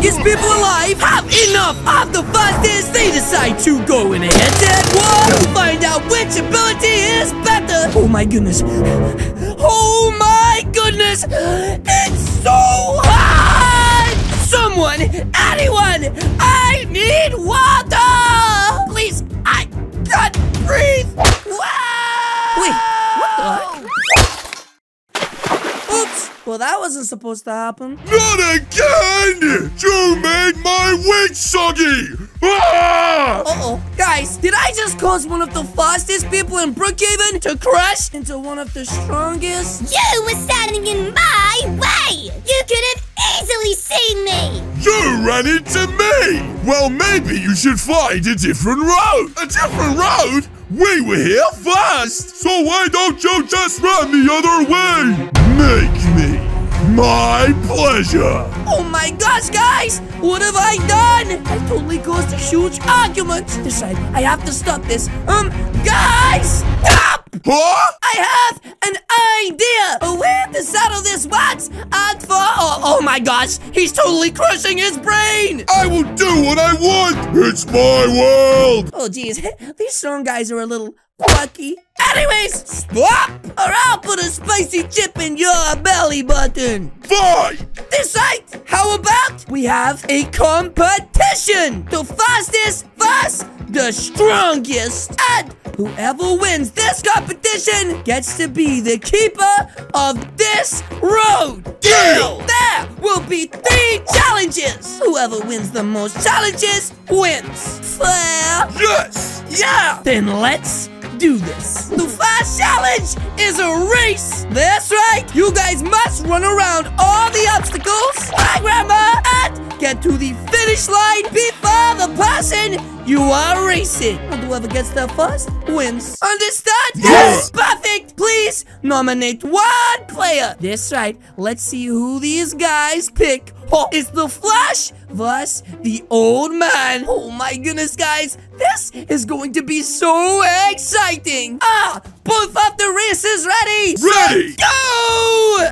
strongest people alive have enough of the fastest. They decide to go in a head-to-head war to find out which ability is better. Oh my goodness. Oh my goodness. It's so hard. Someone, anyone, I need water. Please, I can't breathe. Wait, what the heck? Well, that wasn't supposed to happen. Not again! You made my witch soggy! Ah! Uh-oh. Guys, did I just cause one of the fastest people in Brookhaven to crash into one of the strongest? You were standing in my way! You could have easily seen me! You ran into me! Well, maybe you should find a different road! A different road? We were here first! So why don't you just run the other way? Make me my pleasure! Oh my gosh, guys! What have I done? I totally caused a huge argument! Decide, I have to stop this. Guys! Stop! Huh? I have an idea! A way to settle this once and for all! Oh my gosh! He's totally crushing his brain! I will do what I want! It's my world! Oh geez, these strong guys are a little lucky. Anyways, stop! Or I'll put a spicy chip in your belly button. Fine! Decide, how about we have a competition? The fastest versus the strongest. And whoever wins this competition gets to be the keeper of this road. Deal! There will be 3 challenges. Whoever wins the most challenges wins. Fair? Yes! Yeah! Then let's do this. The first challenge is a race. That's right. You guys must run around all the obstacles. Hi, Grandma. And get to the finish line before the person you are racing. And whoever gets there first wins. Understand? Yes. Perfect. Please nominate one player. That's right. Let's see who these guys pick. Oh, it's the Flash versus the Old Man. Oh my goodness, guys. This is going to be so exciting. Both of the races ready. Ready. Go!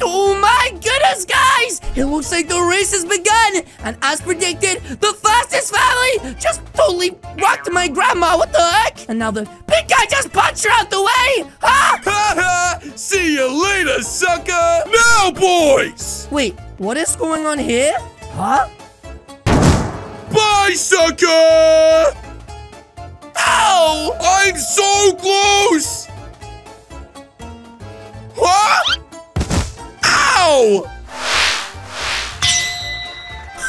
Oh my goodness, guys. It looks like the race has begun. And as predicted, the fastest family just totally rocked my grandma. What the heck? And now the big guy just punched her out the way. See you later, sucker. Now, boys. Wait. What is going on here? Huh? Bye, sucker! Ow! I'm so close! Huh? Ow!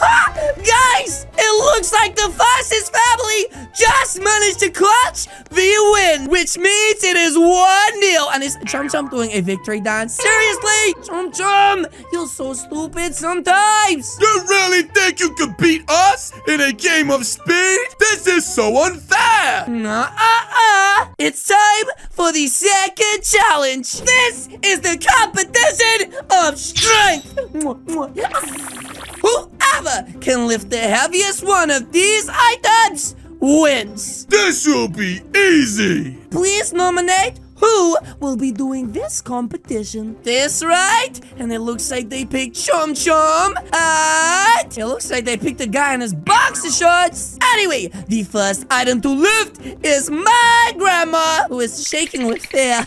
Ha! Guys, it looks like the fastest family just managed to clutch the win, which means it is 1-0. And is Chum Chum doing a victory dance? Seriously? Chum Chum, you're so stupid sometimes. You really think you could beat us in a game of speed? This is so unfair. Nuh-uh-uh. It's time for the second challenge. This is the competition of strength. Whoever can lift the heaviest one of these items wins. This will be easy. Please nominate who will be doing this competition. That's right. And it looks like they picked Chum Chum. And it looks like they picked a guy in his boxer shorts. Anyway, the first item to lift is my grandma, who is shaking with fear.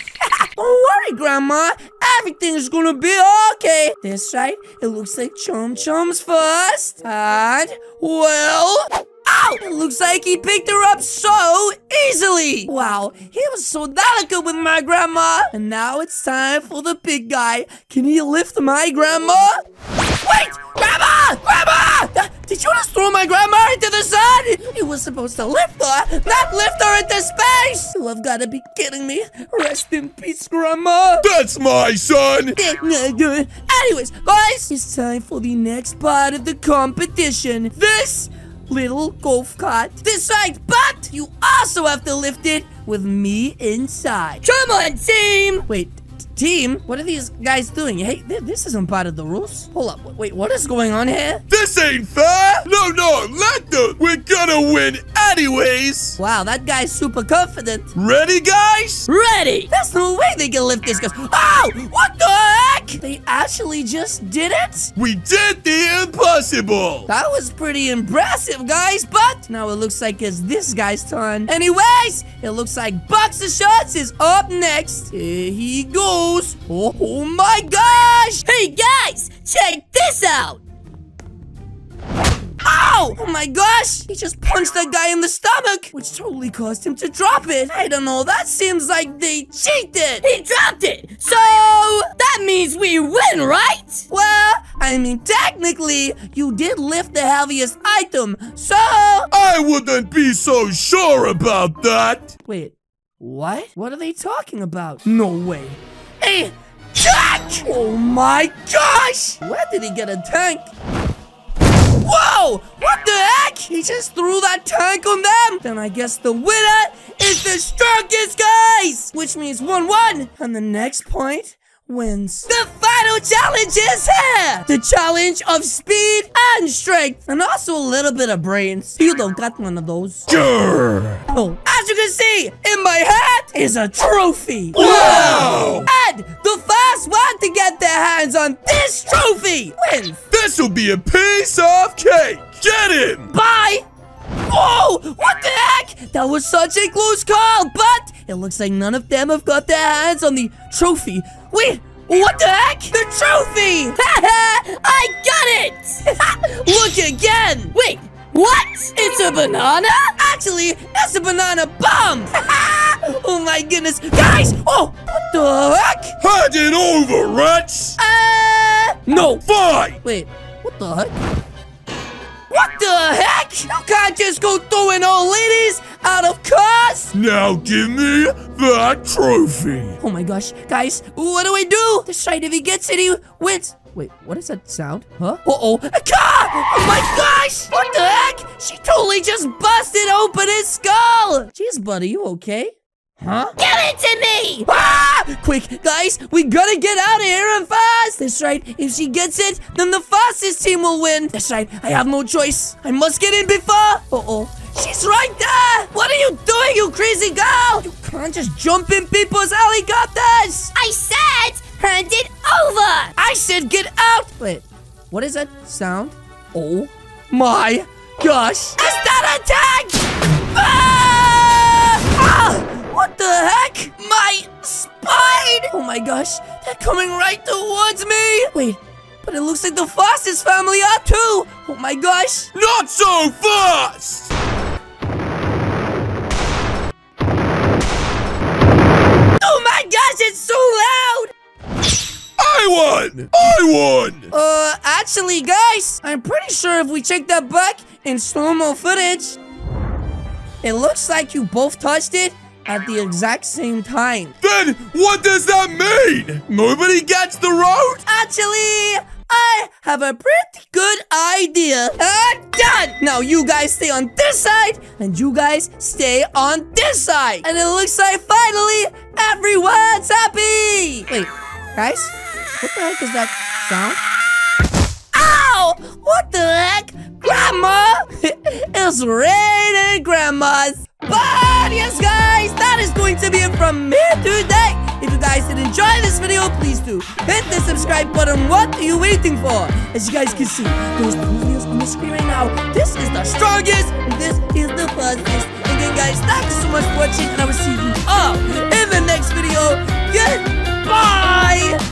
Don't worry, Grandma. Everything's gonna be okay. That's right. It looks like Chum Chum's first. And, well... Ow! It looks like he picked her up so easily. Wow, he was so delicate with my grandma. And now it's time for the big guy. Can he lift my grandma? Wait! Grandma! Grandma! Did you just throw my grandma into the sun? You were supposed to lift her, not lift her into space! You have got to be kidding me. Rest in peace, Grandma. That's my son! Anyways, guys, it's time for the next part of the competition. This little golf cart. This side, but you also have to lift it with me inside. Come on, team! Wait. Team, what are these guys doing? Hey, this isn't part of the rules. Hold up. Wait, what is going on here? This ain't fair. No, let them. We're gonna win anyways. Wow, that guy's super confident. Ready, guys? Ready. There's no way they can lift this guy. Oh, what the heck? heck? They actually just did it? We did the impossible! That was pretty impressive, guys, but now it looks like it's this guy's turn. Anyways, it looks like Boxer Shorts is up next. Here he goes. Oh my gosh! Hey, guys! Check this out! Ow! Oh my gosh! He just punched that guy in the stomach, which totally caused him to drop it. I don't know, that seems like they cheated. He dropped it! So, that means we win, right? Well, I mean, technically, you did lift the heaviest item, so... I wouldn't be so sure about that! Wait, what? What are they talking about? No way. Hey! Jack! Oh my gosh! Where did he get a tank? Whoa! What the heck? He just threw that tank on them! Then I guess the winner is the strongest guys! Which means 1-1! And the next point wins. The final challenge is here! The challenge of speed and strength! And also a little bit of brains. You don't got one of those. Sure! Oh, as you can see, in my hat is a trophy! Wow! And the first one to get their hands on this trophy wins! This'll be a piece of cake! Get him! Bye! Oh, what the heck? That was such a close call, but it looks like none of them have got their hands on the trophy. Wait, what the heck? The trophy! Haha, I got it! Look again! Wait, what? It's a banana? Actually, that's a banana bomb! Oh my goodness, guys! Oh, what the heck? Hand it over, rats! No! Fine! Wait, what the heck? What the heck? You can't just go throwing old ladies out of cars! Now give me that trophy! Oh my gosh, guys, what do I do? This side, if he gets it, he wins! Wait, what is that sound? Huh? Uh-oh, a car! Oh my gosh! What the heck? She totally just busted open his skull! Jeez, buddy, you okay? Huh? Give it to me! Ah! Quick, guys, we gotta get out of here and fast! That's right, if she gets it, then the fastest team will win! That's right, I have no choice. I must get in before... Uh-oh, she's right there! What are you doing, you crazy girl? You can't just jump in people's helicopters! I said, hand it over! I said get out! Wait, what is that sound? Oh my gosh! Is that a tank? Ah! Ah! What the heck? My spine! Oh my gosh, they're coming right towards me! Wait, but it looks like the Foster's family are too! Oh my gosh! Not so fast! Oh my gosh, it's so loud! I won! I won! Actually guys, I'm pretty sure if we check that back in slow-mo footage, it looks like you both touched it at the exact same time. Then what does that mean? Nobody gets the road? Actually, I have a pretty good idea. I'm done! Now you guys stay on this side, and you guys stay on this side. And it looks like finally, everyone's happy! Wait, guys? What the heck is that sound? Ow! What the heck? Grandma! It's raining grandmas! But yes guys, that is going to be it from me today. If you guys did enjoy this video, please do hit the subscribe button. What are you waiting for? As you guys can see, there's two videos on the screen right now. This is the strongest and this is the fastest. Again guys, thank you so much for watching and I will see you all in the next video. Goodbye!